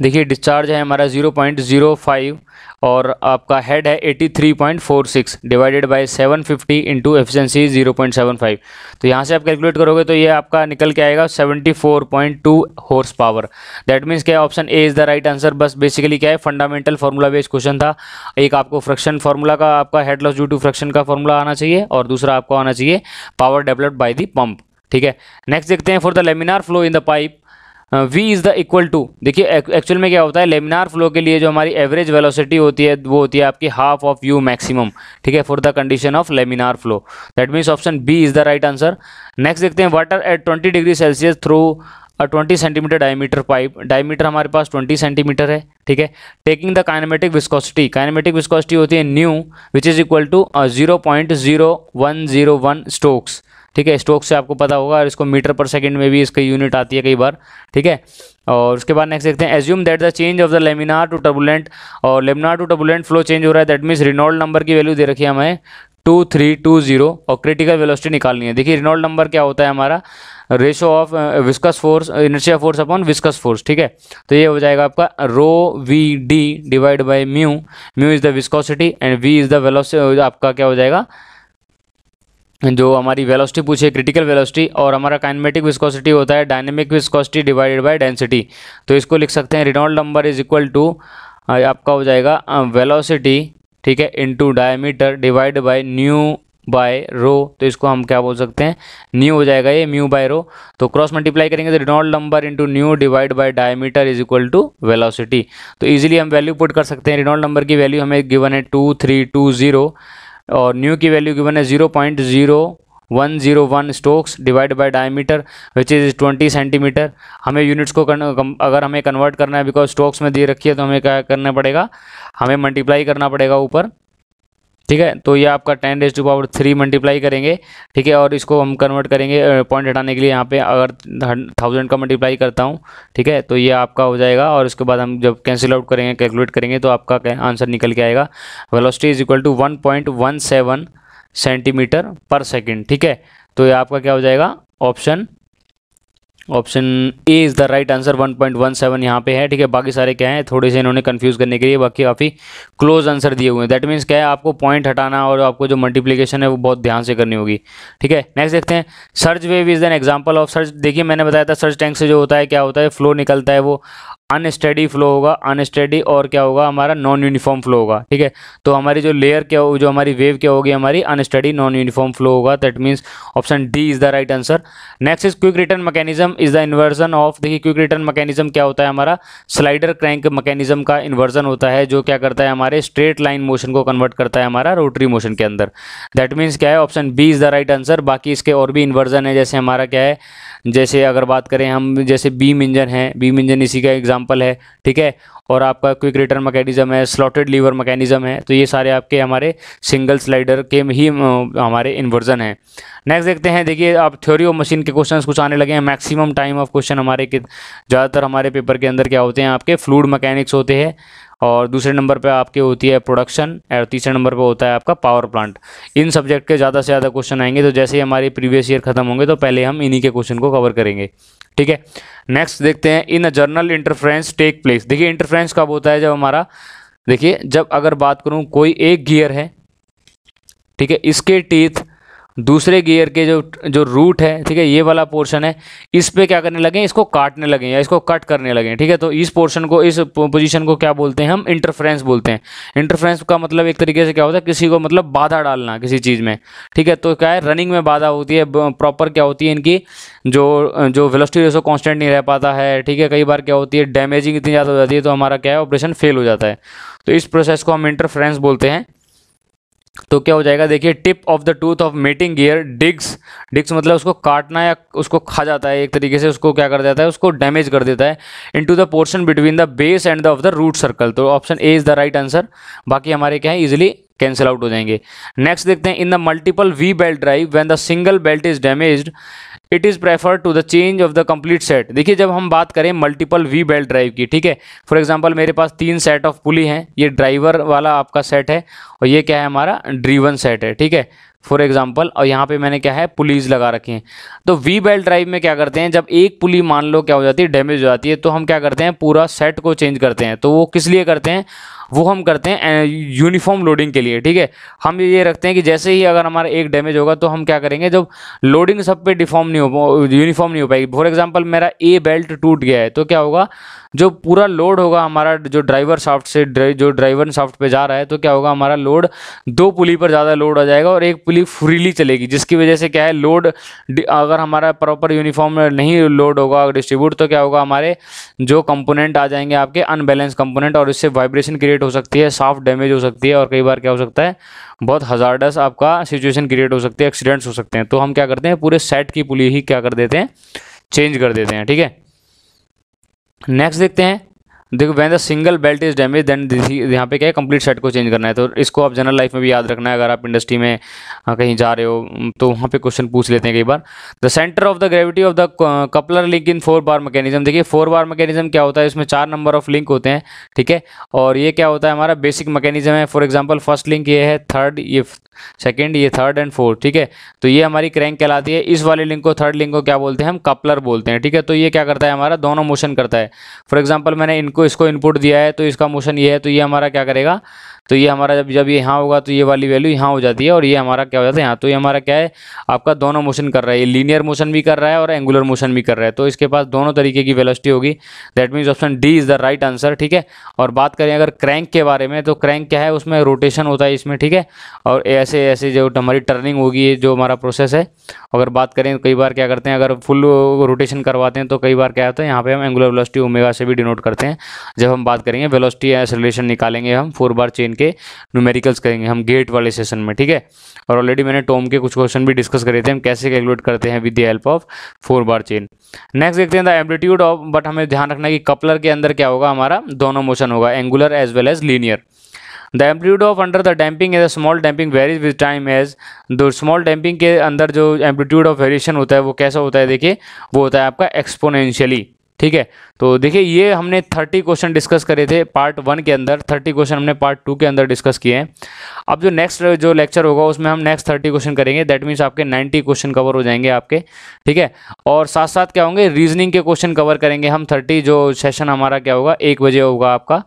देखिए डिस्चार्ज है हमारा जीरो पॉइंट जीरो फाइव और आपका हेड है eighty three point four six divided by seven fifty into efficiency zero point seven five. तो यहाँ से आप कैलकुलेट करोगे तो ये आपका निकल के आएगा seventy four point two horse power. That means क्या option A is the right answer. बस बेसिकली क्या है फंडामेंटल फार्मूला बेस्ड क्वेश्चन था, एक आपको फ्रैक्शन फार्मूला का आपका head loss due to fraction का फार्मूला आना चाहिए और दूसरा आपको आना चाहिए power developed by the pump. ठीक है, नेक्स्ट देखते हैं for the laminar flow in the pipe V is the equal to, देखिए एक्चुअल में क्या होता है लेमिनार फ्लो के लिए जो हमारी एवरेज वेलोसिटी होती है वो होती है आपकी हाफ ऑफ U मैक्सिमम। ठीक है, for the condition of laminar flow that means option B is the right answer. Next देखते हैं water at twenty degree Celsius through a twenty centimetre diameter pipe, diameter हमारे पास twenty centimetre है। ठीक है, taking the kinematic viscosity, kinematic viscosity होती है nu which is equal to zero point zero one zero one stokes. ठीक है, Stokes से आपको पता होगा और इसको मीटर पर सेकंड में भी इसकी यूनिट आती है कई बार। ठीक है, और उसके बाद नेक्स्ट देखते हैं assume that the change of the laminar to turbulent, और laminar to turbulent flow change हो रहा है दैट मीन्स रेनॉल्ड नंबर की वैल्यू दे रखी है हमें टू थ्री टू जीरो और क्रिटिकल वेलोसिटी निकालनी है। देखिए रेनॉल्ड नंबर क्या होता है हमारा ratio of viscous force, inertia force upon viscous force. ठीक है, तो ये हो जाएगा आपका rho V D divide by mu, mu is the viscosity and V is the velocity, आपका क्या हो जाएगा जो हमारी वेलोसिटी पूछे क्रिटिकल वेलोसिटी, और हमारा काइनेमेटिक विस्कोसिटी होता है dynamic viscosity divided by density. तो इसको लिख सकते हैं रेनॉल्ड नंबर is equal to आपका हो जाएगा वेलोसिटी, ठीक है, into diameter divide by nu by rho. तो इसको हम क्या बोल सकते हैं न्यू हो जाएगा ये म्यू बाय रो, तो क्रॉस मल्टीप्लाई करेंगे तो रेनॉल्ड नंबर into nu divide by diameter is equal to velocity. तो ईजिली हम वैल्यू पुट कर सकते हैं, रेनॉल्ड नंबर की वैल्यू हमें गिवन है टू थ्री टू जीरो और न्यू की वैल्यू गिवन है zero point zero one zero one stokes divide by diameter which is twenty centimetre. हमें यूनिट्स को कन, अगर हमें कन्वर्ट करना है बिकॉज स्टोक्स में दे रखी है तो हमें क्या करना पड़ेगा हमें मल्टीप्लाई करना पड़ेगा ऊपर। ठीक है, तो ये आपका ten raise to power three multiply करेंगे। ठीक है, और इसको हम कन्वर्ट करेंगे पॉइंट हटाने के लिए, यहाँ पे अगर थाउजेंड का मल्टीप्लाई करता हूँ ठीक है तो ये आपका हो जाएगा, और इसके बाद हम जब कैंसिल आउट करेंगे कैलकुलेट करेंगे तो आपका आंसर निकल के आएगा velocity is equal to one point one seven centimetre पर सेकेंड। ठीक है, तो ये आपका क्या हो जाएगा option option A is the right answer, one point one seven यहाँ पे है। ठीक है, बाकी सारे क्या हैं थोड़े से इन्होंने कंफ्यूज करने के लिए, बाकी काफ़ी क्लोज आंसर दिए हुए हैं। दैट मीन्स क्या है आपको पॉइंट हटाना और आपको जो मल्टीप्लिकेशन है वो बहुत ध्यान से करनी होगी। ठीक है, नेक्स्ट देखते हैं surge wave is an example of surge. देखिए मैंने बताया था सर्ज टैंक से जो होता है क्या होता है फ्लो निकलता है वो अनस्टेडी फ्लो होगा, अनस्टेडी और क्या होगा हमारा नॉन यूनिफॉर्म फ्लो होगा। ठीक है, तो हमारी जो लेयर क्या हो जो हमारी वेव क्या होगी हमारी अनस्टेडी नॉन यूनिफॉर्म फ्लो होगा। That means option D is the right answer. Next is quick return mechanism is the inversion of, देखिए क्विक रिटर्न मैकेनिज्म क्या होता है हमारा स्लाइडर क्रैंक मैकेनिज्म का इन्वर्जन होता है जो क्या करता है हमारे स्ट्रेट लाइन मोशन को कन्वर्ट करता है हमारा रोटरी मोशन के अंदर। दैट मीन्स क्या है option B is the right answer. बाकी इसके और भी इन्वर्जन है, जैसे हमारा क्या है जैसे अगर बात करें हम जैसे बीम इंजन है, बीम इंजन इसी का एग्जाम एग्जाम्पल है, ठीक है। और आपका क्विक रिटर्न मैकेनिज्म है, स्लॉटेड लीवर मैकेनिज्म है। तो ये सारे आपके हमारे सिंगल स्लाइडर के ही हमारे इन्वर्जन हैं। नेक्स्ट देखते हैं, देखिए आप थ्योरी ऑफ मशीन के क्वेश्चंस कुछ आने लगे हैं। मैक्सिमम टाइम ऑफ क्वेश्चन हमारे के ज़्यादातर हमारे पेपर के अंदर क्या होते हैं, आपके फ्लूइड मैकेनिक्स होते हैं, और दूसरे नंबर पे आपके होती है प्रोडक्शन, और तीसरे नंबर पे होता है आपका पावर प्लांट। इन सब्जेक्ट के ज़्यादा से ज़्यादा क्वेश्चन आएंगे, तो जैसे ही हमारे प्रीवियस ईयर खत्म होंगे तो पहले हम इन्हीं के क्वेश्चन को कवर करेंगे, ठीक है। नेक्स्ट देखते हैं, in a journal interference take place. देखिए इंटरफ्रेंस कब होता है, जब हमारा, देखिए जब अगर बात करूँ कोई एक गियर है, ठीक है, इसके टीथ दूसरे गियर के जो जो रूट है, ठीक है, ये वाला पोर्शन है, इस पे क्या करने लगे, इसको काटने लगे या इसको कट करने लगे, ठीक है। तो इस पोर्शन को, इस पोजीशन को क्या बोलते हैं हम, इंटरफ्रेंस बोलते हैं। इंटरफ्रेंस का मतलब एक तरीके से क्या होता है, किसी को मतलब बाधा डालना किसी चीज़ में, ठीक है। तो क्या है, रनिंग में बाधा होती है, प्रॉपर क्या होती है, इनकी जो जो वेलोसिटी रेशो कांस्टेंट नहीं रह पाता है, ठीक है। कई बार क्या होती है, डैमेजिंग इतनी ज़्यादा हो जाती है तो हमारा क्या है, ऑपरेशन फेल हो जाता है। तो इस प्रोसेस को हम इंटरफ्रेंस बोलते हैं। तो क्या हो जाएगा, देखिए tip of the tooth of mating gear digs, digs मतलब उसको काटना या उसको खा जाता है, एक तरीके से उसको क्या कर देता है, उसको डैमेज कर देता है, into the portion between the base and the of the root circle. तो option A is the right answer, बाकी हमारे क्या है, इजिली कैंसिल आउट हो जाएंगे। नेक्स्ट देखते हैं, in the multiple V belt drive when the single belt is damaged it is prefer to the change of the complete set. देखिए जब हम बात करें मल्टीपल वी बेल्ट ड्राइव की, ठीक है, फॉर एग्जांपल मेरे पास तीन सेट ऑफ पुली हैं, ये ड्राइवर वाला आपका सेट है और ये क्या है हमारा ड्रीवन सेट है, ठीक है, फॉर एग्जांपल। और यहाँ पे मैंने क्या है पुलीज लगा रखी हैं। तो वी बेल्ट ड्राइव में क्या करते हैं, जब एक पुली मान लो क्या हो जाती है, डैमेज हो जाती है, तो हम क्या करते हैं, पूरा सेट को चेंज करते हैं। तो वो किस लिए करते हैं, वो हम करते हैं यूनिफॉर्म लोडिंग के लिए, ठीक है। हम ये रखते हैं कि जैसे ही अगर हमारा एक डैमेज होगा तो हम क्या करेंगे, जब लोडिंग सब पे डिफॉर्म नहीं हो, यूनिफॉर्म नहीं हो पाएगी। फॉर एग्जांपल मेरा ए बेल्ट टूट गया है, तो क्या होगा, जो पूरा लोड होगा हमारा, जो ड्राइवर शाफ्ट से ड्राइ, जो ड्राइवर शाफ्ट पे जा रहा है, तो क्या होगा, हमारा लोड दो पुली पर ज़्यादा लोड हो जाएगा और एक पुली फ्रीली चलेगी, जिसकी वजह से क्या है, लोड अगर हमारा प्रॉपर यूनिफॉर्म नहीं लोड होगा डिस्ट्रीब्यूट, तो क्या होगा, हमारे जो कंपोनेंट आ जाएंगे आपके अनबैलेंस कंपोनेंट, और इससे वाइब्रेशन क्रिएट हो सकती है, शाफ्ट डैमेज हो सकती है, और कई बार क्या हो सकता है, बहुत हजार्डस आपका सिचुएशन क्रिएट हो सकती है, एक्सीडेंट्स हो सकते हैं। तो हम क्या करते हैं, पूरे सेट की पुली ही क्या कर देते हैं, चेंज कर देते हैं, ठीक है। नेक्स्ट देखते हैं, देखो when the single belt is damage then, यहाँ पे क्या है, कंप्लीट सेट को चेंज करना है। तो इसको आप जनरल लाइफ में भी याद रखना है, अगर आप इंडस्ट्री में कहीं जा रहे हो तो वहाँ पे क्वेश्चन पूछ लेते हैं कई बार। The centre of the gravity of the coupler link in four bar mechanism. देखिए फोर बार मैकेनिज्म क्या होता है, इसमें चार नंबर ऑफ लिंक होते हैं, ठीक है, और ये क्या होता है हमारा बेसिक मैकेनिज्म है। फॉर एग्जाम्पल फर्स्ट लिंक ये है, थर्ड ये सेकेंड, ये थर्ड एंड फोर्थ, ठीक है। तो ये हमारी क्रैंक कहलाती है। इस वाले लिंक को, थर्ड लिंक को क्या बोलते हैं हम, कपलर बोलते हैं, ठीक है। तो ये क्या करता है हमारा, दोनों मोशन करता है। फॉर एग्जाम्पल मैंने इनको इसको इनपुट दिया है, तो इसका मोशन ये है, तो ये हमारा क्या करेगा, तो ये हमारा जब जब ये यहाँ होगा तो ये वाली वैल्यू यहाँ हो जाती है, और ये हमारा क्या हो जाता है यहाँ। तो ये हमारा क्या है, आपका दोनों मोशन कर रहा है, ये लीनियर मोशन भी कर रहा है और एंगुलर मोशन भी कर रहा है, तो इसके पास दोनों तरीके की वेलोसिटी होगी। That means option D is the right answer, ठीक है। और बात करें अगर क्रैंक के बारे में, तो क्रैंक क्या है, उसमें रोटेशन होता है इसमें, ठीक है, और ऐसे ऐसे जो हमारी टर्निंग होगी, जो हमारा प्रोसेस है। अगर बात करें, कई बार क्या करते हैं, अगर फुल रोटेशन करवाते हैं तो कई बार क्या होता है, यहाँ पर हम एंगुलर वेलोसिटी ओमेगा से भी डिनोट करते हैं। जब हम बात करेंगे वेलोसिटी एक्सेलरेशन निकालेंगे, हम फोर बार चेन के न्यूमेरिकल्स करेंगे हम गेट वाले सेशन में, ठीक है। और ऑलरेडी मैंने टॉम के कुछ क्वेश्चन भी डिस्कस करे थे, हम कैसे कैलकुलेट करते हैं with the help of four bar chain. Next देखते हैं द एम्पलीट्यूड ऑफ, बट हमें ध्यान रखना है कि कपलर के अंदर क्या होगा, हमारा दोनों मोशन होगा, angular as well as linear. The amplitude of under the damping as a small damping varies with time as. दो स्मॉल डैम्पिंग के अंदर जो एम्पलीट्यूड ऑफ वेरिएशन होता है वो कैसा होता है, देखिए वो होता है आपका एक्सपोनेंशियली, ठीक है। तो देखिए ये हमने थर्टी क्वेश्चन डिस्कस करे थे पार्ट वन के अंदर, थर्टी क्वेश्चन हमने पार्ट टू के अंदर डिस्कस किए हैं। अब जो नेक्स्ट जो लेक्चर होगा उसमें हम नेक्स्ट थर्टी क्वेश्चन करेंगे, दैट मीन्स आपके नाइन्टी क्वेश्चन कवर हो जाएंगे आपके, ठीक है। और साथ साथ क्या होंगे, रीजनिंग के क्वेश्चन कवर करेंगे हम। थर्टी जो सेशन हमारा क्या होगा, एक बजे होगा आपका,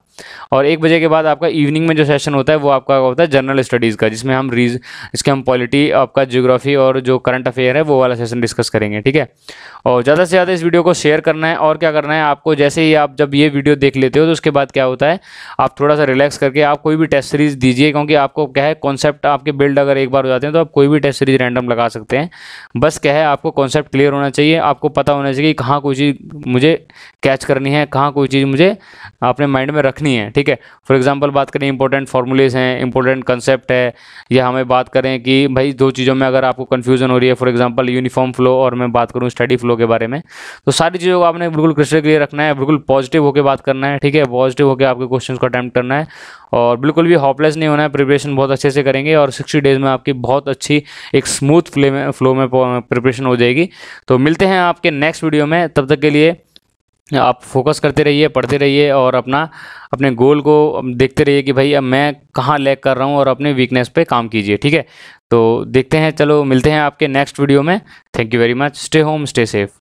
और एक बजे के बाद आपका इवनिंग में जो सेशन होता है वो आपका होता है जनरल स्टडीज़ का, जिसमें हम रीज इसके हम पॉलिटी, आपका ज्योग्राफी और जो करंट अफेयर है वो वाला सेशन डिस्कस करेंगे, ठीक है। और ज़्यादा से ज़्यादा इस वीडियो को शेयर करना है, और क्या करना है आपको, जैसे ही आप जब ये वीडियो देख लेते हो तो उसके बाद क्या होता है, आप थोड़ा सा रिलैक्स करके आप कोई भी टेस्ट सीरीज़ दीजिए, क्योंकि आपको क्या है कॉन्सेप्ट आपके बिल्ड अगर एक बार हो जाते हैं तो आप कोई भी टेस्ट सीरीज़ रैंडम लगा सकते हैं। बस क्या है, आपको कॉन्सेप्ट क्लियर होना चाहिए, आपको पता होना चाहिए कि कहाँ कोई चीज़ मुझे कैच करनी है, कहाँ कोई चीज़ मुझे अपने माइंड में रखनी नहीं है। ठीक है, फॉर एग्जांपल बात करें इंपॉर्टेंट फॉर्मूलेस हैं, इंपॉर्टेंट कंसेप्ट है, या हमें बात करें कि भाई दो चीज़ों में अगर आपको कन्फ्यूजन हो रही है, फॉर एग्जांपल यूनिफॉर्म फ्लो और मैं बात करूँ स्टडी फ्लो के बारे में, तो सारी चीज़ों को आपने बिल्कुल क्रिस्टल क्लियर रखना है, बिल्कुल पॉजिटिव होकर बात करना है। ठीक है, पॉजिटिव होकर आपके क्वेश्चन को अटैम्प्ट करना है और बिल्कुल भी हॉपलेस नहीं होना है, प्रिपरेशन बहुत अच्छे से करेंगे और सिक्सटी डेज़ में आपकी बहुत अच्छी एक स्मूथ फ्ले में फ्लो में प्रिपरेशन हो जाएगी। तो मिलते हैं आपके नेक्स्ट वीडियो में, तब तक के लिए आप फोकस करते रहिए, पढ़ते रहिए और अपना अपने गोल को देखते रहिए कि भाई अब मैं कहाँ लैग कर रहा हूँ और अपने वीकनेस पे काम कीजिए। ठीक है, तो देखते हैं, चलो मिलते हैं आपके नेक्स्ट वीडियो में। Thank you very much, stay home, stay safe.